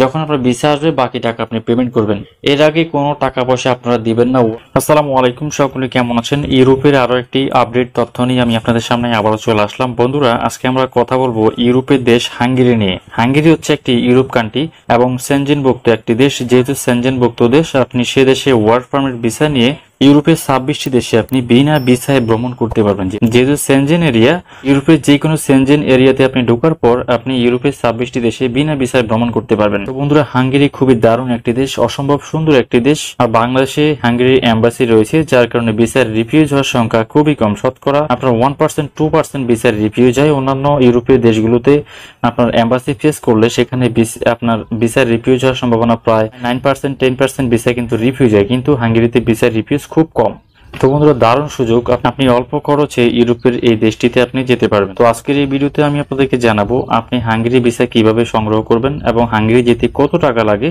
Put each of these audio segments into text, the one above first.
যখন আপনার ভিসা আসবে বাকি টাকা আপনি পেমেন্ট করবেন। এর আগে কোনো টাকা পয়সা আপনারা দিবেন না। আসসালামু আলাইকুম, সকলে কেমন আছেন? ইউরোপের আরো একটি আপডেট তথ্য নিয়ে আমি আপনাদের সামনে আবারও চলে আসলাম। বন্ধুরা, আজকে আমরা কথা বলবো ইউরোপের দেশ হাঙ্গেরি নিয়ে। হাঙ্গেরি হচ্ছে একটি ইউরোপ কান্ট্রি এবং সেনজেনভুক্ত একটি দেশ। যেহেতু সেনজেনভুক্ত দেশ, আপনি সে দেশে ওয়ার্ক পারমিট ভিসা নিয়ে ইউরোপের 26টি দেশে আপনি বিনা ভিসায় ভ্রমণ করতে পারবেন। যেহেতু সেনজেন এরিয়া, ইউরোপের যে কোনো সেনজেন এরিয়াতে আপনি ঢোকার পর আপনি ইউরোপের 26টি দেশে বিনা ভিসায় ভ্রমণ করতে পারবেন। তো বন্ধুরা, হাঙ্গেরি খুবই দারুণ একটি দেশ, অসম্ভব সুন্দর একটি দেশ। আর বাংলাদেশে হাঙ্গেরির এম্বাসি রয়েছে, যার কারণে ভিসার রিফিউজ হওয়ার সংখ্যা খুবই কম। শতকরা আপনার 1% 2% ভিসার রিফিউজ হয়। অন্যান্য ইউরোপীয় দেশগুলোতে আপনার এম্বাসি ফেস করলে সেখানে আপনার ভিসার রিফিউজ হওয়ার সম্ভাবনা প্রায় 9% 10% ভিসা কিন্তু রিফিউজ হয়, কিন্তু হাঙ্গেরিতে ভিসার রিফিউজ খুব কম। তো বন্ধুরা, দারুণ সুযোগ, আপনি অল্প খরচে ইউরোপের এই দেশটিতে আপনি যেতে পারবেন। তো আজকের এই ভিডিওতে আমি আপনাদেরকে জানাবো আপনি হাঙ্গেরি ভিসা কিভাবে সংগ্রহ করবেন এবং হাঙ্গেরি যেতে কত টাকা লাগে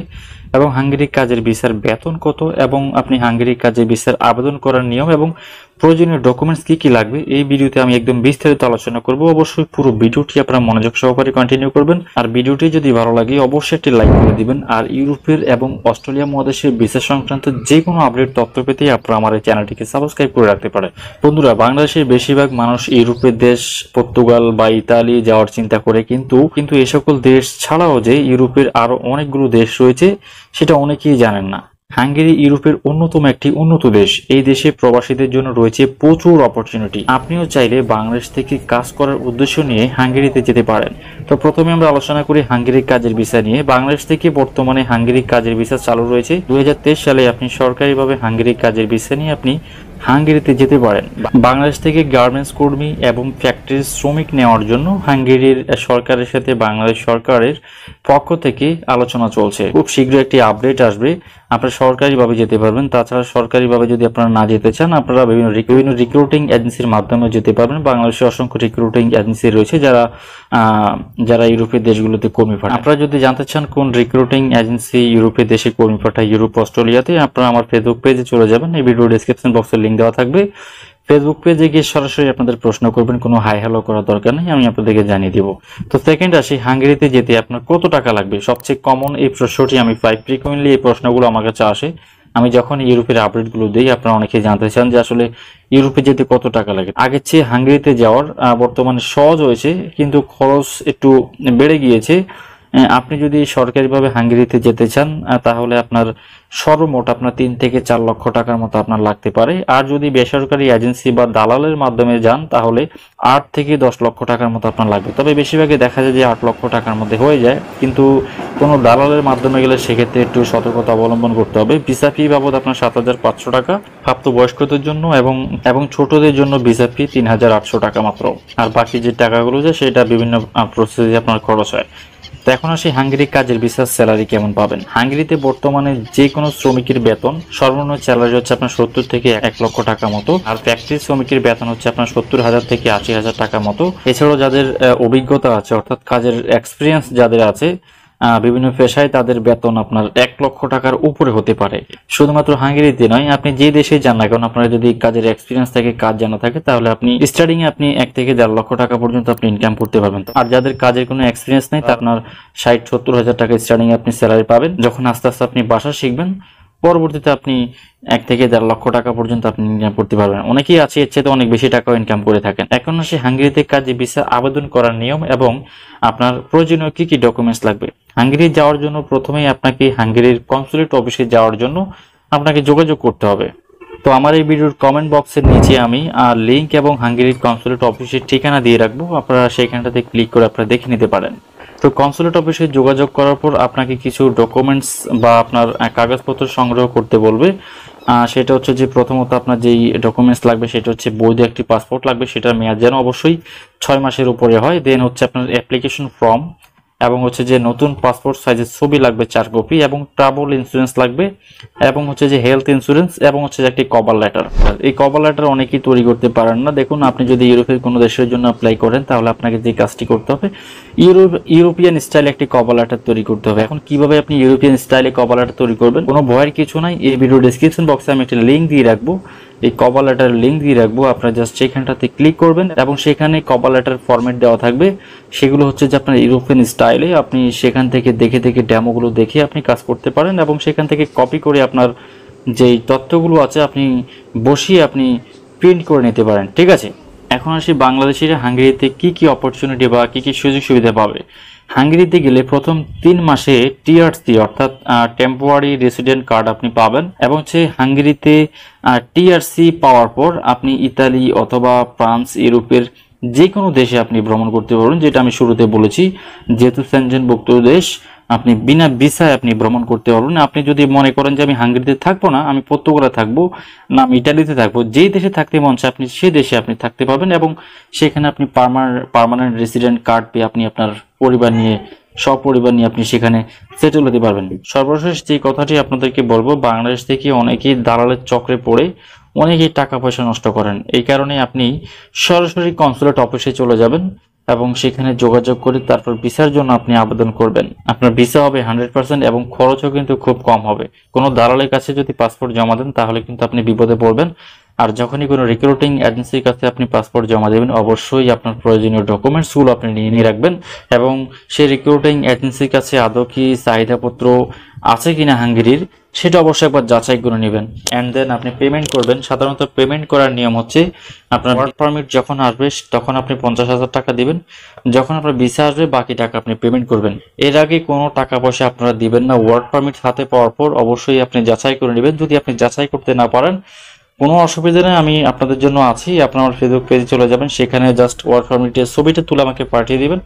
এবং হাঙ্গেরি কাজের ভিসার বেতন কত এবং আপনি হাঙ্গেরি কাজের ভিসার আবেদন করার নিয়ম এবং প্রয়োজনীয় ডকুমেন্টস কি কি লাগবে। এই ভিডিওতে আমি একদম বিস্তারিত আলোচনা করব। অবশ্যই পুরো ভিডিওটি আপনারা মনোযোগ সহকারে কন্টিনিউ করবেন। আর ভিডিওটি যদি ভালো লাগে অবশ্যই একটি লাইক করে দিবেন। আর ইউরোপের এবং অস্ট্রেলিয়া মহাদেশের ভিসা সংক্রান্ত যে কোনো আপডেট তথ্য পেতে আপনারা আমার এই চ্যানেলটিকে সাবস্ক্রাইব করে রাখতে পারেন। বন্ধুরা, বাংলাদেশের বেশিরভাগ মানুষ ইউরোপের দেশ পর্তুগাল বা ইতালি যাওয়ার চিন্তা করে, কিন্তু এই সকল দেশ ছাড়াও যে ইউরোপের আরো অনেকগুলো দেশ রয়েছে সেটা অনেকেই জানেন না। হাঙ্গেরি ইউরোপের অন্যতম একটি উন্নত দেশ। এই দেশে প্রবাসীদের জন্য রয়েছে প্রচুর অপরচুনিটি। আপনিও চাইলে বাংলাদেশ থেকে কাজ করার উদ্দেশ্য নিয়ে হাঙ্গেরিতে যেতে পারেন। তো প্রথমে আমরা আলোচনা করি হাঙ্গেরির কাজের ভিসা নিয়ে। বাংলাদেশ থেকে বর্তমানে হাঙ্গেরির কাজের ভিসা চালু রয়েছে। 2023 সালে আপনি সরকারিভাবে হাঙ্গেরির কাজের ভিসা নিয়ে আপনি হাঙ্গেরিতে যেতে পারেন। বাংলাদেশ থেকে গার্মেন্টস কর্মী এবং ফ্যাক্টরির শ্রমিক নেওয়ার জন্য হাঙ্গেরির সরকারের সাথে বাংলাদেশ সরকারের পক্ষ থেকে আলোচনা চলছে। খুব শীঘ্রই একটি আপডেট আসবে, আপনারা সরকারিভাবে যেতে পারবেন। তাছাড়া সরকারিভাবে যদি আপনারা না যেতে চান, আপনারা বিভিন্ন রিক্রুটিং এজেন্সির মাধ্যমে যেতে পারবেন। বাংলাদেশে অসংখ্য রিক্রুটিং এজেন্সি রয়েছে যারা ইউরোপের দেশগুলোতে কর্মী পাঠায়। আপনারা যদি জানতে চান কোন রিক্রুটিং এজেন্সি ইউরোপের দেশে কর্মী পাঠায়, ইউরোপ অস্ট্রেলিয়াতে, আপনারা আমার ফেসবুক পেজে চলে যাবেন। এই ভিডিও ডেসক্রিপশন বক্সের লিঙ্ক দেওয়া থাকবে। ফেসবুক পেজে গিয়ে সরাসরি আপনাদের প্রশ্ন করবেন, কোনো হাই হ্যালো করার দরকার নেই, আমি আপনাদেরকে জানিয়ে দিব। তো সেকেন্ড আসি, হাঙ্গেরিতে যেতে আপনার কত টাকা লাগবে। সবচেয়ে কমন এই প্রশ্নটি আমি পাই, ফ্রিকোয়েন্টলি এই প্রশ্নগুলো আমার কাছে আসে। আমি যখন ইউরোপের আপডেটগুলো দিই আপনারা অনেকে জানতে চান যে আসলে ইউরোপে যেতে কত টাকা লাগে। আগের চেয়ে হাঙ্গেরিতে যাওয়ার বর্তমানে সহজ হয়েছে, কিন্তু খরচ একটু বেড়ে গিয়েছে। আপনি যদি সরকারিভাবে হাঙ্গেরিতে যেতে চান তাহলে আপনার সর্বমোট আপনার 3 থেকে 4 লক্ষ টাকার মতো আপনার লাগতে পারে। আর যদি বেসরকারি এজেন্সি বা দালালের মাধ্যমে যান তাহলে 8 থেকে 10 লক্ষ টাকার মতো আপনার লাগবে। তবে বেশিরভাগে দেখা যায় যে 8 লক্ষ টাকার মধ্যে হয়ে যায়, কিন্তু কোনো দালালের মাধ্যমে গেলে সেক্ষেত্রে একটু সতর্কতা অবলম্বন করতে হবে। ভিসা ফি বাবদ আপনার 7,500 টাকা প্রাপ্তবয়স্কদের জন্য এবং ছোটদের জন্য ভিসা ফি 3,800 টাকা মাত্র। আর বাকি যে টাকাগুলো যায় সেটা বিভিন্ন প্রসেসে আপনার খরচ হয়। তো এখন আসি হাঙ্গেরি কাজের ভিসার স্যালারি কেমন পাবেন। হাঙ্গেরিতে বর্তমানে যে কোনো শ্রমিকের বেতন সর্বনিম্ন স্যালারি হচ্ছে আপনার 70 থেকে 1 লক্ষ টাকা মতো। আর ফ্যাক্টরি শ্রমিকের বেতন হচ্ছে আপনার 70,000 থেকে 80,000 টাকা মতো। এছাড়াও যাদের অভিজ্ঞতা আছে, অর্থাৎ কাজের এক্সপিরিয়েন্স যাদের আছে বিভিন্ন পেশায়, তাদের বেতন আপনার 1 লক্ষ টাকার উপরে হতে পারে। শুধুমাত্র হাঙ্গেরিতে নয়, আপনি যে দেশে যান না কারণ আপনার যদি কাজের এক্সপিরিয়েন্স থাকে, কাজ জানা থাকে, তাহলে আপনি স্টার্টিং এ আপনি 1 থেকে 1.5 লক্ষ টাকা পর্যন্ত আপনি ইনকাম করতে পারবেন। আর যাদের কাজের কোনো এক্সপিরিয়েন্স নেই, তা আপনার 60-70 হাজার টাকা স্টার্টিং এ আপনি স্যালারি পাবেন। যখন আস্তে আস্তে আপনি ভাষা শিখবেন, পরবর্তীতে আপনি 1 থেকে 1.5 লক্ষ টাকা পর্যন্ত আপনি ইনকাম করতে পারবেন। অনেকেই আছে এর চেয়ে অনেক বেশি টাকাও ইনকাম করে থাকেন। এখন আসে হাঙ্গেরিতে কাজে ভিসা আবেদন করার নিয়ম এবং আপনার প্রয়োজনীয় কি কি ডকুমেন্টস লাগবে। হাঙ্গেরি যাওয়ার জন্য প্রথমেই আপনাকে হাঙ্গেরির কনস্যুলেট অফিসে যাওয়ার জন্য আপনাকে যোগাযোগ করতে হবে। তো আমার এই ভিডিওর কমেন্ট বক্সের নিচে আমি লিঙ্ক এবং হাঙ্গেরির কনস্যুলেট অফিসের ঠিকানা দিয়ে রাখবো, আপনারা সেইখানটাতে ক্লিক করে আপনারা দেখে নিতে পারেন। তো কনস্যুলেট অফিসে যোগাযোগ করার পর আপনাকে কিছু ডকুমেন্টস বা আপনার কাগজপত্র সংগ্রহ করতে বলবে। সেটা হচ্ছে যে প্রথমত আপনার যেই ডকুমেন্টস লাগবে সেটা হচ্ছে বৈধ একটি পাসপোর্ট লাগবে, সেটার মেয়াদ যেন অবশ্যই 6 মাসের উপরে হয়। দেন হচ্ছে আপনার অ্যাপ্লিকেশন ফর্ম এবং হচ্ছে যে নতুন পাসপোর্ট সাইজের ছবি লাগবে 4 কপি এবং ট্রাভেল ইন্স্যুরেন্স লাগবে এবং হচ্ছে যে হেলথ ইন্স্যুরেন্স এবং হচ্ছে যে একটি কভার লেটার। এই কভার লেটার অনেকেই তৈরি করতে পারেন না। দেখুন, আপনি যদি ইউরোপের কোনো দেশের জন্য অ্যাপ্লাই করেন তাহলে আপনাকে যে কাজটি করতে হবে, ইউরোপিয়ান স্টাইলে একটি কভার লেটার তৈরি করতে হবে। এখন কিভাবে আপনি ইউরোপিয়ান স্টাইলে কভার লেটার তৈরি করবেন, কোনো ভয়ের কিছু নাই। এই ভিডিও ডেসক্রিপশন বক্সে আমি একটা লিঙ্ক দিয়ে রাখবো, এই কভার লেটার লিংক দিয়ে রাখবো, আপনারা জাস্ট সেখানটাতে ক্লিক করবেন এবং সেখানে কভার লেটার ফরম্যাট দেওয়া থাকবে। সেগুলো হচ্ছে যে আপনার ইউরোপিয়ান স্টাইলে আপনি সেখান থেকে দেখে দেখে ডেমোগুলো দেখে আপনি কাজ করতে পারেন এবং সেখান থেকে কপি করে আপনার যেই তথ্যগুলো আছে আপনি বসিয়ে আপনি প্রিন্ট করে নিতে পারেন। ঠিক আছে, এখন আসি বাংলাদেশিরা হাঙ্গেরিতে কি কি অপরচুনিটি বা কি কি সুযোগ সুবিধা পাবে। হাঙ্গেরিতে গেলে প্রথম 3 মাসে টিআরসি অর্থাৎ টেম্পোরারি রেসিডেন্ট কার্ড আপনি পাবেন এবং সেই হাঙ্গেরিতে টিআরসি পাওয়ার পর আপনি ইতালি অথবা ফ্রান্স ইউরোপের যে কোনো দেশে আপনি ভ্রমণ করতে পারবেন। যেটা আমি শুরুতে বলেছি, যেহেতু সেনজেনভুক্ত দেশ আপনি বিনা ভিসায় আপনি ভ্রমণ করতে পারবেন। আপনি যদি মনে করেন যে আমি হাঙ্গেরিতে থাকবো না, আমি পর্তুগালে থাকবো, না আমি ইটালিতে থাকবো, যেই দেশে থাকতে মন চায় আপনি সেই দেশে আপনি থাকতে পারবেন এবং সেখানে আপনি পার্মানেন্ট রেসিডেন্ট কার্ড পেয়ে আপনি আপনার পরিবার নিয়ে সপরিবার নিয়ে আপনি সেখানে সেটেল হতে পারবেন। সর্বশেষ যে কথাটি আপনাদেরকে বলবো, বাংলাদেশ থেকে অনেকেই দালালের চক্রে পড়ে অনেকেই টাকা পয়সা নষ্ট করেন। এই কারণে আপনি সরাসরি কনস্যুলেট অফিসে চলে যাবেন এবং সেখানে যোগাযোগ করে তারপর ভিসার জন্য আপনি আবেদন করবেন। আপনার ভিসা হবে 100% এবং খরচও কিন্তু খুব কম হবে। কোনো দালালের কাছে যদি পাসপোর্ট জমা দেন তাহলে কিন্তু আপনি বিপদে পড়বেন। আর যখনই কোনো রিক্রুটিং এজেন্সির কাছে আপনি পাসপোর্ট জমা দেবেন অবশ্যই আপনার প্রয়োজনীয় ডকুমেন্টসগুলো আপনি নিয়ে রাখবেন এবং সেই রিক্রুটিং এজেন্সির কাছে আদৌ কি চাহিদাপত্র আছে কিনা হাঙ্গেরির সেটা অবশ্যই একবার যাচাই করে নেবেন। অ্যান্ড দেন আপনি পেমেন্ট করবেন। সাধারণত পেমেন্ট করার নিয়ম হচ্ছে আপনার ওয়ার্ক পারমিট যখন আসবে তখন আপনি 50,000 টাকা দিবেন, যখন আপনার ভিসা আসবে বাকি টাকা আপনি পেমেন্ট করবেন। এর আগে কোনো টাকা পয়সা আপনারা দিবেন না। ওয়ার্ক পারমিট হাতে পাওয়ার পর অবশ্যই আপনি যাচাই করে নেবেন। যদি আপনি যাচাই করতে না পারেন কোনো অসুবিধা নেই, আমি আপনাদের জন্য আছি। আপনার ফেসবুক পেজে চলে যাবেন, সেখানে জাস্ট ওয়ার্ক পারমিটের ছবিটা তুলে আমাকে পাঠিয়ে দেবেন,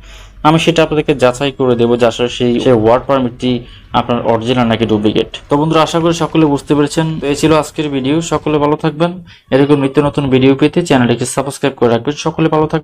আমি সেটা আপনাদেরকে যাচাই করে দেবো যে আসলে সেই ওয়ার্ক পারমিটটি আপনার অরিজিনাল নাকি ডুপ্লিকেট। তো বন্ধুরা আশা করি সকলে বুঝতে পেরেছেন। এই ছিল আজকের ভিডিও। সকলে ভালো থাকবেন। এরকম নিত্য নতুন ভিডিও পেতে চ্যানেলটিকে সাবস্ক্রাইব করে রাখবেন। সকলে ভালো থাকবেন।